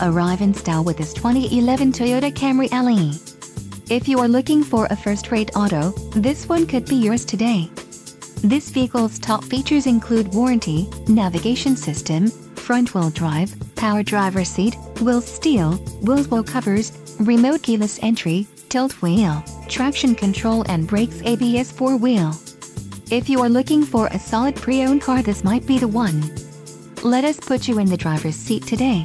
Arrive in style with this 2011 Toyota Camry LE. If you are looking for a first-rate auto, this one could be yours today. This vehicle's top features include warranty, navigation system, front-wheel drive, power driver seat, wheel steel, wheel covers, remote keyless entry, tilt wheel, traction control and brakes ABS 4-wheel. If you are looking for a solid pre-owned car, this might be the one. Let us put you in the driver's seat today.